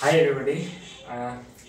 Hi everybody,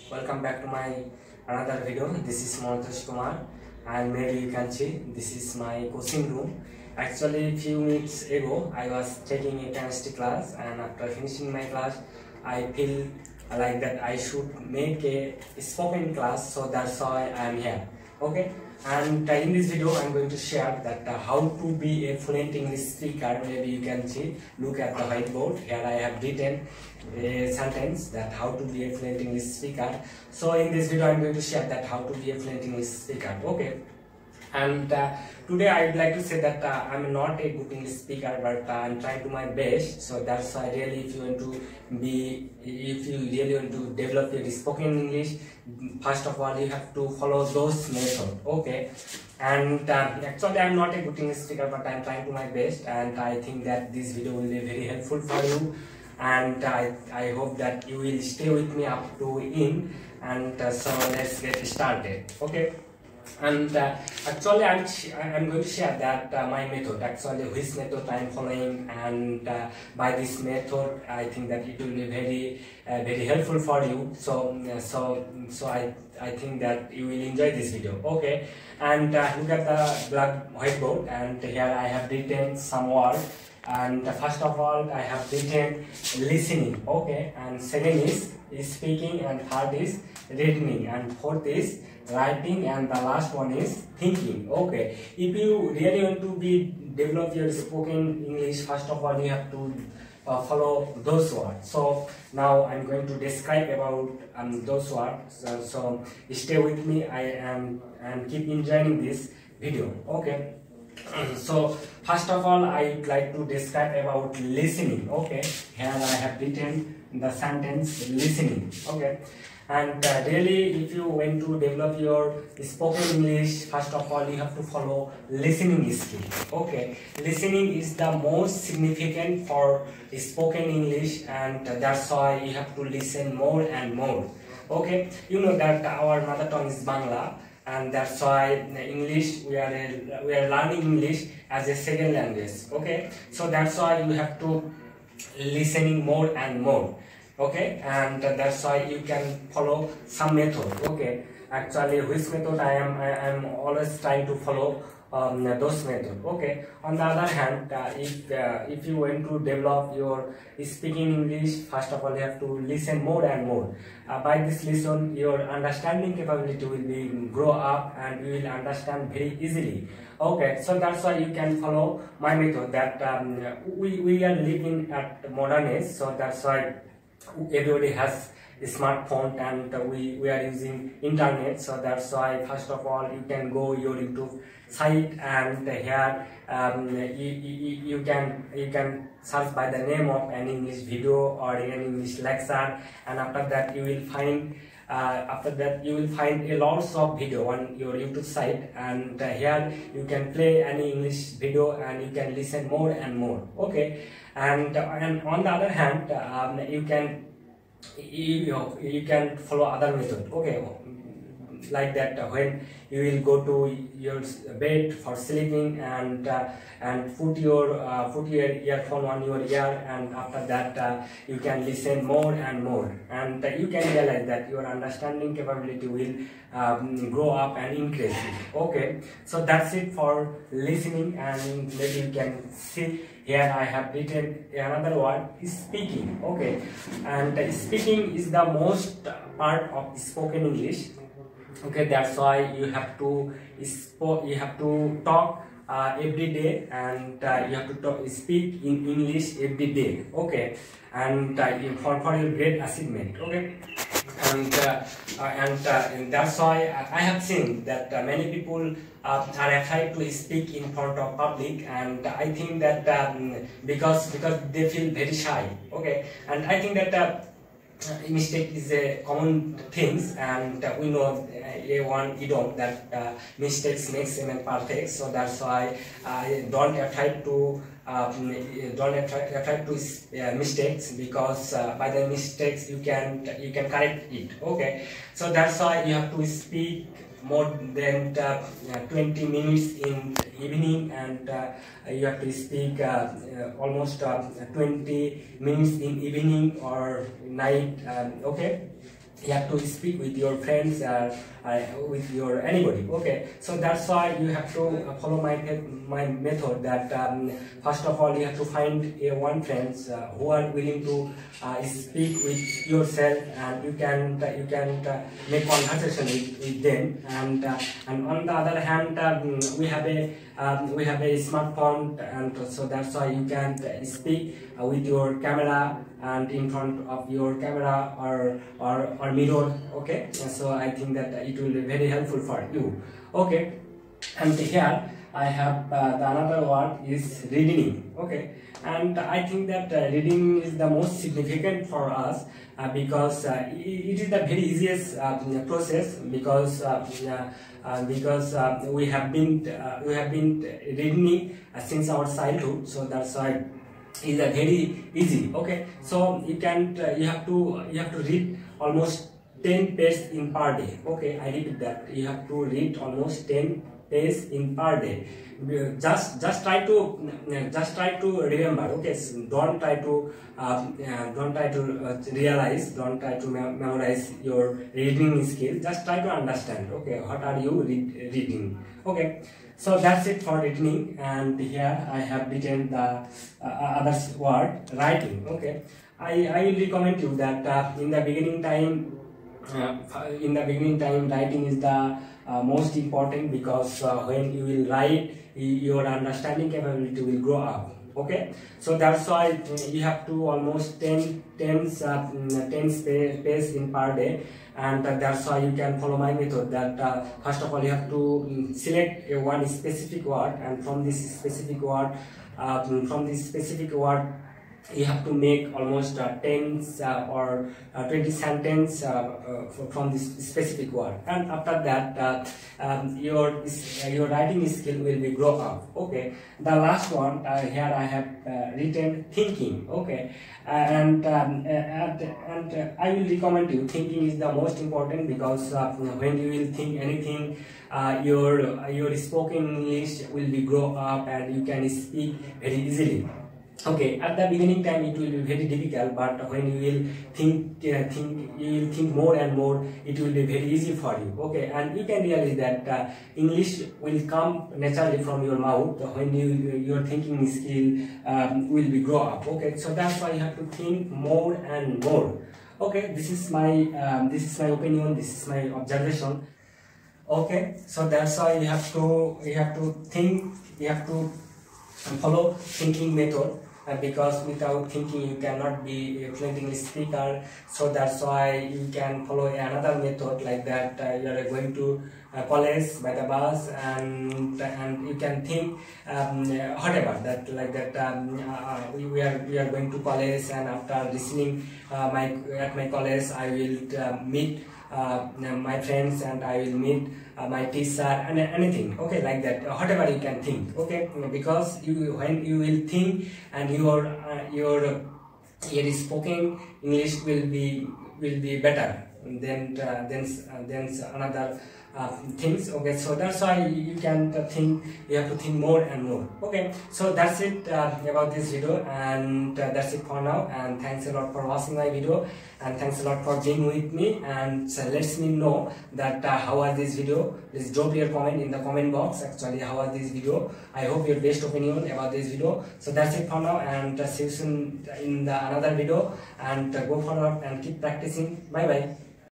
welcome back to my another video. This is Monotosh Kumar, and maybe you can see this is my coaching room. Actually, few minutes ago I was taking a chemistry class, and after finishing my class I feel like that I should make a spoken class, so that's why I am here. Okay, and in this video I am going to share that how to be a fluent English speaker. Maybe you can see, look at the whiteboard. Here I have written a sentence that how to be a fluent English speaker. So in this video I am going to share that how to be a fluent English speaker. Okay, and today I would like to say that I am not a good English speaker, but I am trying to my best. So that's why really if you really want to develop your spoken English, first of all you have to follow those methods. Okay, and actually I am not a good English speaker, but I am trying to my best, and I think that this video will be very helpful for you. And I hope that you will stay with me up to end, and so let's get started. Okay, and actually I'm going to share that my method, actually which method I'm following, and by this method I think that it will be very helpful for you. So I think that you will enjoy this video. Okay, and look at the black whiteboard, and here I have written some words. And first of all I have written listening. Okay, and second is speaking, and third is reading, and fourth is writing, and the last one is thinking. Okay, if you really want to develop your spoken English, first of all you have to follow those words. So now I'm going to describe about those words, so stay with me and keep enjoying this video. Okay, so first of all I would like to describe about listening. Okay, here I have written the sentence listening. Okay, and really if you want to develop your spoken English, first of all you have to follow listening skill. Okay, listening is the most significant for spoken English, and that's why you have to listen more and more. Okay, you know that our mother tongue is Bangla, and that's why English we are learning English as a second language. Okay, so that's why you have to listening more and more. Okay, and that's why you can follow some method. Okay, actually which method I am always trying to follow those methods. Okay, on the other hand, if you want to develop your speaking English, first of all you have to listen more and more. By this listen your understanding capability will be grow up, and you will understand very easily. Okay, so that's why you can follow my method that we are living at modern age, so that's why everybody has a smartphone, and we are using internet. So that's why first of all you can go your YouTube site, and here you can search by the name of an English video or an English lecture, and after that you will find a lot of video on your YouTube site, and here you can play any English video and you can listen more and more. Okay, and on the other hand, you can follow other method. Okay, like that when you will go to your bed for sleeping, and put your earphone on your ear, and after that you can listen more and more, and you can realize that your understanding capability will grow up and increase. Okay, so that's it for listening. And maybe you can see here I have written another word is speaking. Okay, and speaking is the most part of spoken English. Okay, that's why you have to talk every day, and you have to speak in English every day. Okay, and for your great achievement. Okay, and that's why I have seen that many people are afraid to speak in front of public, and I think that because they feel very shy. Okay, and I think that mistake is a common things, and we know that mistakes makes a man perfect. So that's why don't attract to mistakes, because by the mistakes you can correct it. Okay, so that's why you have to speak more than 20 minutes in the evening, and you have to speak almost 20 minutes in evening or night. Okay, you have to speak with your friends, with your anybody. Okay, so that's why you have to follow my method. That first of all, you have to find one friends who are willing to speak with yourself, and you can make conversation with them. And on the other hand, we have a smartphone, and so that's why you can speak with your camera and in front of your camera or mirror. Okay, so I think that it will be very helpful for you. Okay, and here I have the another word is reading. Okay, and I think that reading is the most significant for us because it is the very easiest process, because we have been reading since our childhood, so that's why is a very easy. Okay, so you have to read almost 10 pages in per day. Okay, I repeat that, you have to read almost 10 pages in per day. Just try to remember. Okay, so don't try to realize, don't try to memorize your reading skills. Just try to understand. Okay, what are you reading? Okay, so that's it for reading. And here I have written the other word, writing. Okay, I recommend you that in the beginning time writing is the most important, because when you will write, your understanding capability will grow up. Okay, so that's why you have to almost 10 pages in per day, and that's why you can follow my method. That first of all, you have to select one specific word, and from this specific word you have to make almost 10 or 20 sentences from this specific word, and after that your writing skill will be grow up. Okay, the last one here I have written thinking. Okay, and I will recommend you, thinking is the most important, because when you will think anything, your spoken English will be grow up, and you can speak very easily. Okay, at the beginning time it will be very difficult, but when you will think more and more, it will be very easy for you. Okay, and you can realize that English will come naturally from your mouth when your thinking skill will be grow up. Okay, so that's why you have to think more and more. Okay, this is my opinion, this is my observation. Okay, so that's why you have to think, you have to follow thinking method, because without thinking you cannot be a fluent English speaker. So that's why you can follow another method, like that you are going to college by the bus, and you can think whatever that, like that we are going to college, and after listening at my college I will meet my friends, and I will meet my teacher, and anything. Okay, like that, whatever you can think. Okay, because when you will think, and your spoken English will be better than another things. Okay, so that's why you can think, you have to think more and more. Okay, so that's it about this video, and that's it for now, and thanks a lot for watching my video, and thanks a lot for being with me, and let me know that how was this video. Please drop your comment in the comment box, actually how was this video. I hope your best opinion about this video. So that's it for now, and see you soon in the another video, and go forward and keep practicing. Bye bye.